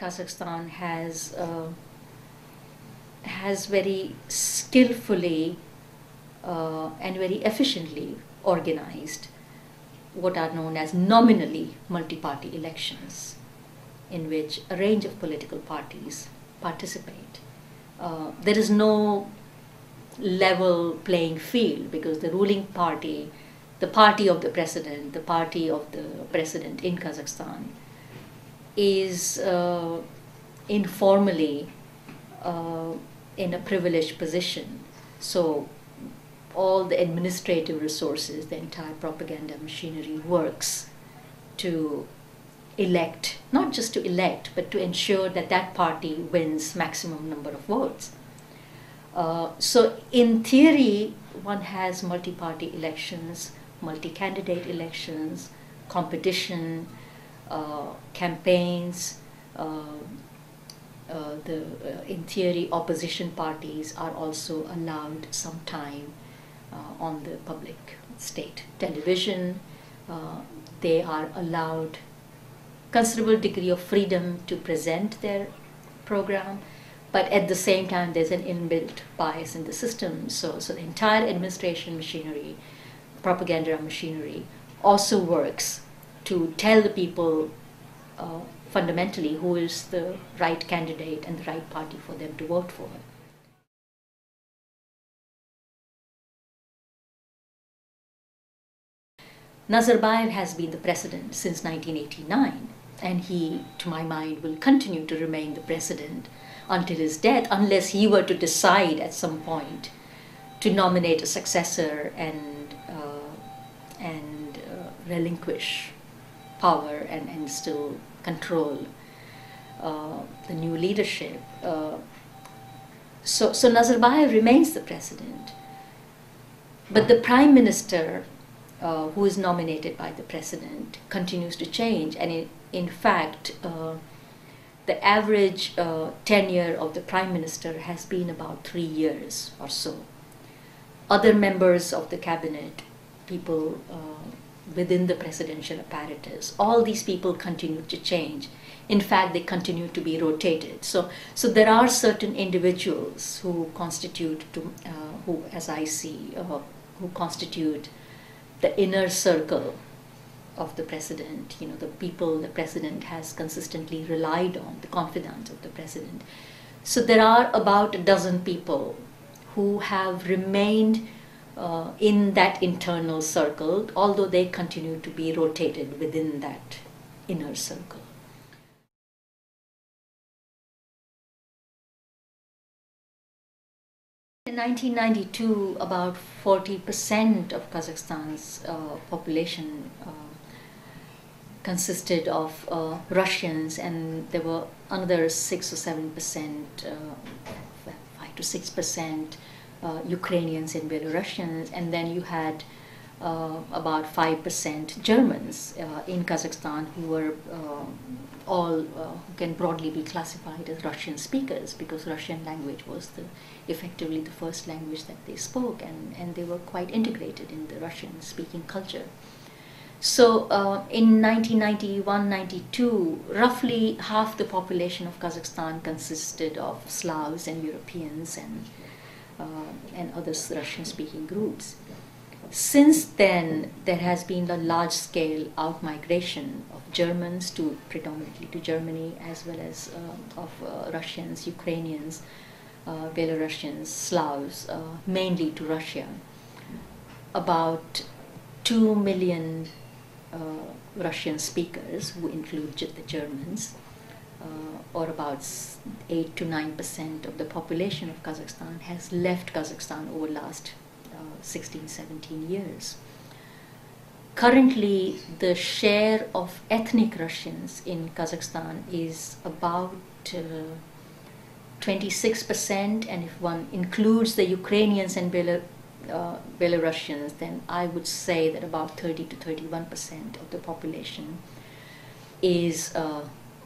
Kazakhstan has very skillfully and very efficiently organized what are known as nominally multi-party elections, in which a range of political parties participate. There is no level playing field, because the ruling party, the party of the president, in Kazakhstan is informally in a privileged position. So all the administrative resources, the entire propaganda machinery works to elect, not just to elect, but to ensure that that party wins maximum number of votes. So in theory, one has multi-party elections, multi-candidate elections, competition, campaigns. In theory, opposition parties are also allowed some time on the public state television. They are allowed considerable degree of freedom to present their program, but at the same time there's an inbuilt bias in the system. So the entire administration machinery, propaganda machinery, also works to tell the people fundamentally who is the right candidate and the right party for them to vote for. Nazarbayev has been the president since 1989, and he, to my mind, will continue to remain the president until his death, unless he were to decide at some point to nominate a successor and relinquish power and still control the new leadership. So Nazarbayev remains the president, but the prime minister, who is nominated by the president, continues to change. And in fact, the average tenure of the prime minister has been about 3 years or so. Other members of the cabinet, people within the presidential apparatus, all these people continue to change. In fact, they continue to be rotated. So there are certain individuals who constitute, who, as I see, who constitute the inner circle of the president. You know, the people the president has consistently relied on, the confidants of the president. So there are about 12 people who have remained in that internal circle, although they continue to be rotated within that inner circle. In 1992, about 40% of Kazakhstan's population consisted of Russians, and there were another 6 or 7%, 5 to 6%. Ukrainians and Belarusians, and then you had about 5% Germans in Kazakhstan, who were all who can broadly be classified as Russian speakers, because Russian language was effectively the first language that they spoke, and they were quite integrated in the Russian-speaking culture. So in 1991-92, roughly half the population of Kazakhstan consisted of Slavs and Europeans and other Russian-speaking groups. Since then, there has been a large-scale out-migration of Germans predominantly to Germany, as well as of Russians, Ukrainians, Belarusians, Slavs, mainly to Russia. About 2 million Russian speakers, who include the Germans, or about 8 to 9% of the population of Kazakhstan, has left Kazakhstan over the last 16, 17 years. Currently, the share of ethnic Russians in Kazakhstan is about 26%, and if one includes the Ukrainians and Belarusians, then I would say that about 30 to 31% of the population is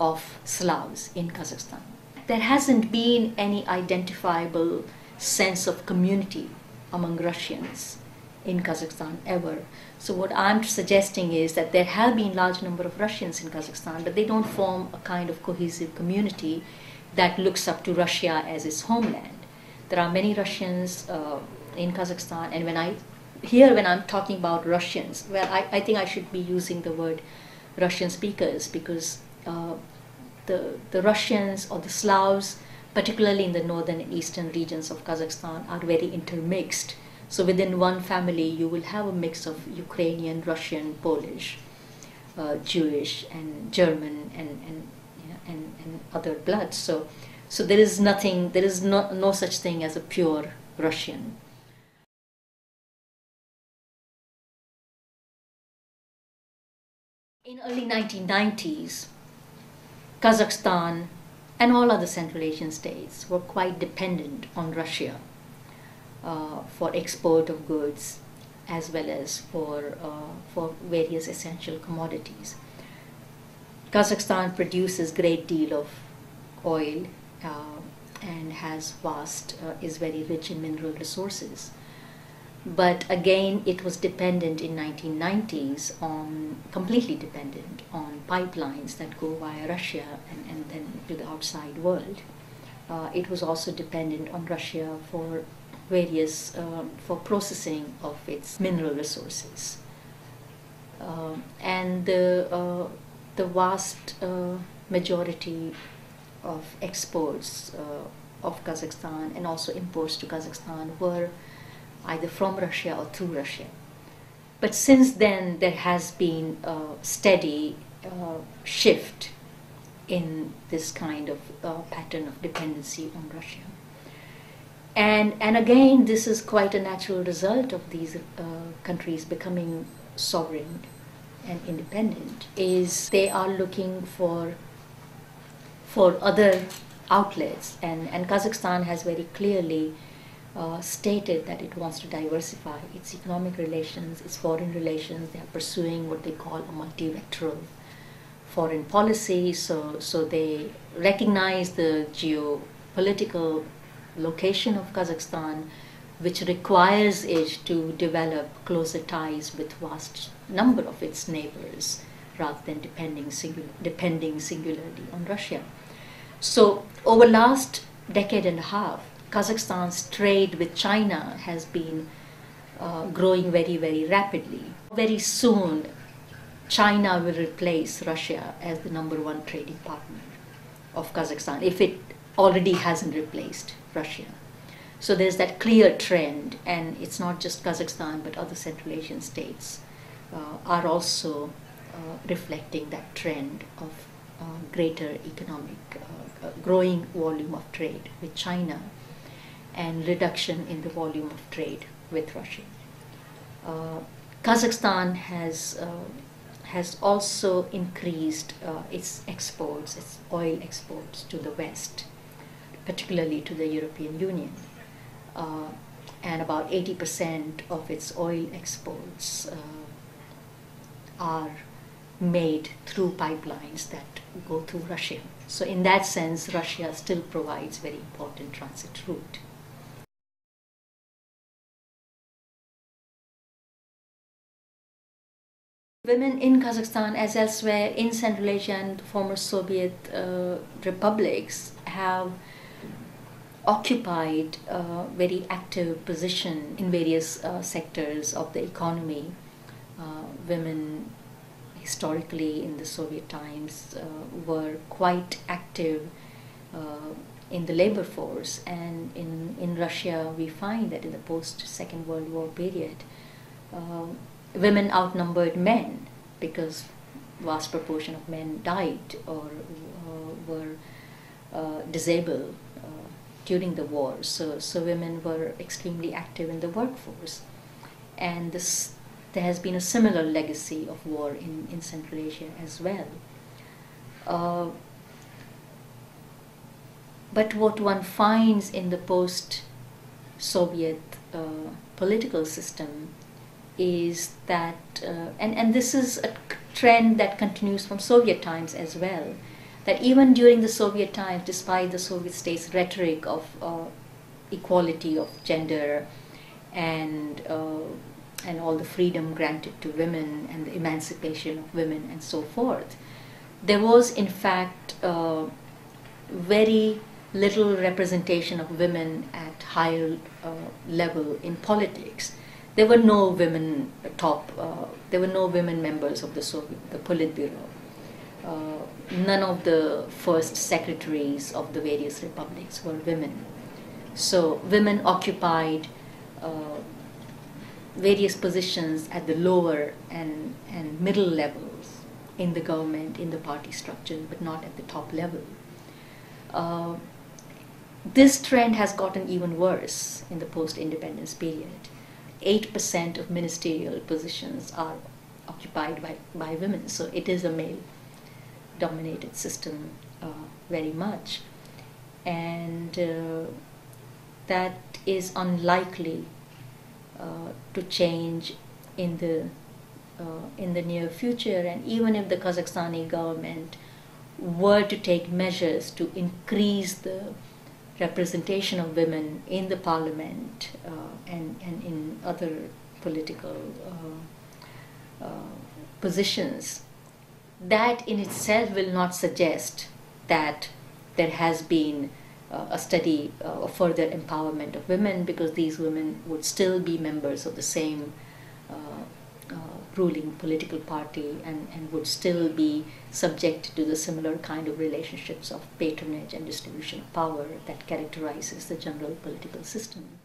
of Slavs in Kazakhstan. There hasn't been any identifiable sense of community among Russians in Kazakhstan ever. So what I'm suggesting is that there have been large number of Russians in Kazakhstan, but they don't form a kind of cohesive community that looks up to Russia as its homeland. There are many Russians in Kazakhstan, and when I'm talking about Russians, well, I think I should be using the word Russian speakers, because the Russians or the Slavs, particularly in the northern and eastern regions of Kazakhstan, are very intermixed. So within one family, you will have a mix of Ukrainian, Russian, Polish, Jewish, and German, and other bloods. So there is nothing, there is no such thing as a pure Russian. In early 1990s, Kazakhstan and all other Central Asian states were quite dependent on Russia for export of goods, as well as for various essential commodities. Kazakhstan produces a great deal of oil and has is very rich in mineral resources. But again, it was dependent in 1990s on, completely dependent on pipelines that go via Russia and then to the outside world. It was also dependent on Russia for various, for processing of its mineral resources. And the vast majority of exports of Kazakhstan and also imports to Kazakhstan were either from Russia or through Russia. But since then, there has been a steady shift in this kind of pattern of dependency on Russia. And again, this is quite a natural result of these countries becoming sovereign and independent, is they are looking for other outlets. And Kazakhstan has very clearly stated that it wants to diversify its economic relations, its foreign relations. They are pursuing what they call a multi-vectoral foreign policy. So they recognize the geopolitical location of Kazakhstan, which requires it to develop closer ties with vast number of its neighbors, rather than depending singularly on Russia. So over last decade and a half, Kazakhstan's trade with China has been growing very, very rapidly. Very soon, China will replace Russia as the #1 trading partner of Kazakhstan, if it already hasn't replaced Russia. So there's that clear trend, and it's not just Kazakhstan, but other Central Asian states are also reflecting that trend of greater economic, growing volume of trade with China, and reduction in the volume of trade with Russia. Kazakhstan has also increased its exports, its oil exports to the West, particularly to the European Union. And about 80% of its oil exports are made through pipelines that go through Russia. So in that sense, Russia still provides very important transit route. Women in Kazakhstan, as elsewhere in Central Asia and the former Soviet republics, have occupied a very active position in various sectors of the economy. Women, historically in the Soviet times, were quite active in the labor force. And in Russia, we find that in the post-Second World War period, women outnumbered men, because vast proportion of men died or were disabled during the war. So women were extremely active in the workforce. And there has been a similar legacy of war in Central Asia as well. But what one finds in the post-Soviet political system is that, and this is a trend that continues from Soviet times as well, that even during the Soviet times, despite the Soviet state's rhetoric of equality of gender and and all the freedom granted to women and the emancipation of women and so forth, there was in fact very little representation of women at higher level in politics. There were no women there were no women members of the Politburo. None of the first secretaries of the various republics were women. So women occupied various positions at the lower and middle levels in the government, in the party structure, but not at the top level. This trend has gotten even worse in the post-independence period. 8% of ministerial positions are occupied by women, so it is a male-dominated system very much. And that is unlikely to change in the near future. And even if the Kazakhstani government were to take measures to increase the representation of women in the parliament and in other political positions, that in itself will not suggest that there has been a steady further empowerment of women, because these women would still be members of the same ruling political party and would still be subject to the similar kind of relationships of patronage and distribution of power that characterizes the general political system.